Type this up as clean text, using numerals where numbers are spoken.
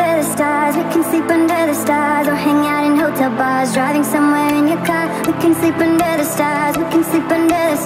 under the stars, we can sleep under the stars, or hang out in hotel bars, driving somewhere in your car. We can sleep under the stars, we can sleep under the stars.